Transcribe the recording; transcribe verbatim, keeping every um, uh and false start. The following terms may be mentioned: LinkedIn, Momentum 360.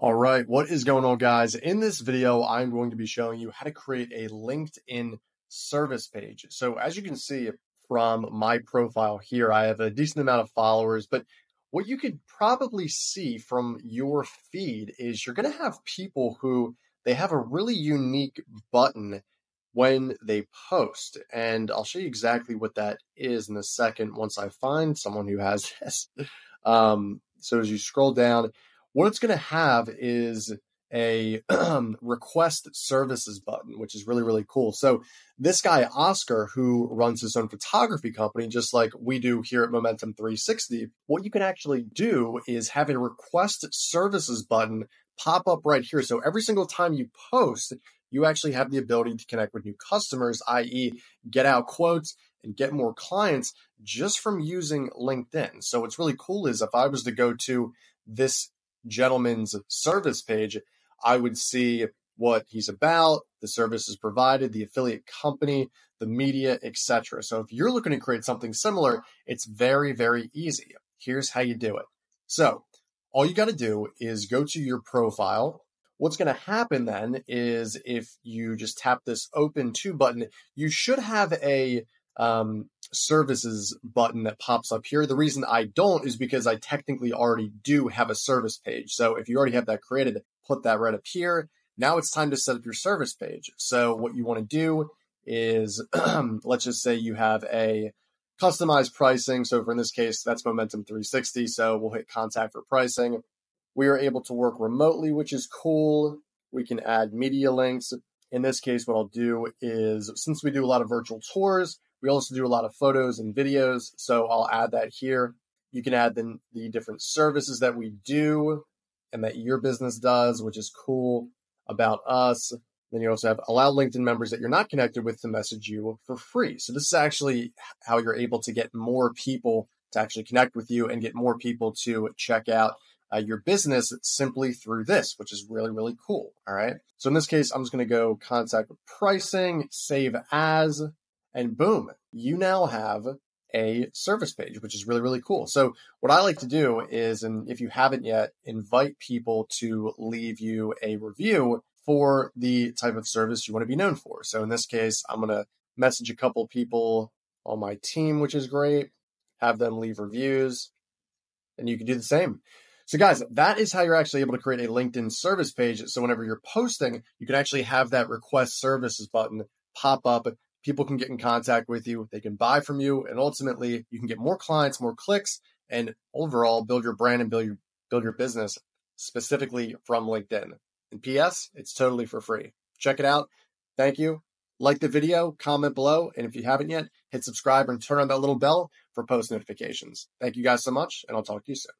All right, what is going on, guys? In this video, I'm going to be showing you how to create a LinkedIn service page. So as you can see from my profile here, I have a decent amount of followers, but what you could probably see from your feed is you're going to have people who they have a really unique button when they post. And I'll show you exactly what that is in a second once I find someone who has this. Um, so as you scroll down, what it's going to have is a request services button, which is really, really cool. So this guy, Oscar, who runs his own photography company, just like we do here at Momentum three sixty, what you can actually do is have a request services button pop up right here. So every single time you post, you actually have the ability to connect with new customers, that is get out quotes and get more clients just from using LinkedIn. So what's really cool is if I was to go to this gentleman's service page, I would see what he's about, the services provided, the affiliate company, the media, et cetera. So if you're looking to create something similar, it's very, very easy. Here's how you do it. So all you got to do is go to your profile. What's going to happen then is if you just tap this open to button, you should have a um, services button that pops up here. The reason I don't is because I technically already do have a service page. So if you already have that created, put that right up here. Now it's time to set up your service page. So what you want to do is let's just say you have a customized pricing. So for in this case, that's Momentum three sixty. So we'll hit contact for pricing. We are able to work remotely, which is cool. We can add media links. In this case, what I'll do is, since we do a lot of virtual tours, we also do a lot of photos and videos, so I'll add that here. You can add the, the different services that we do and that your business does, which is cool, about us. Then you also have allow LinkedIn members that you're not connected with to message you for free. So this is actually how you're able to get more people to actually connect with you and get more people to check out uh, your business simply through this, which is really, really cool. All right. So in this case, I'm just going to go contact pricing, save as. And boom, you now have a service page, which is really, really cool. So what I like to do is, and if you haven't yet, invite people to leave you a review for the type of service you want to be known for. So in this case, I'm going to message a couple people on my team, which is great. Have them leave reviews, and you can do the same. So guys, that is how you're actually able to create a LinkedIn service page. So whenever you're posting, you can actually have that request services button pop up. People can get in contact with you, they can buy from you, and ultimately you can get more clients, more clicks, and overall build your brand and build your, build your business specifically from LinkedIn. And P S, it's totally for free. Check it out. Thank you. Like the video, comment below, and if you haven't yet, hit subscribe and turn on that little bell for post notifications. Thank you guys so much, and I'll talk to you soon.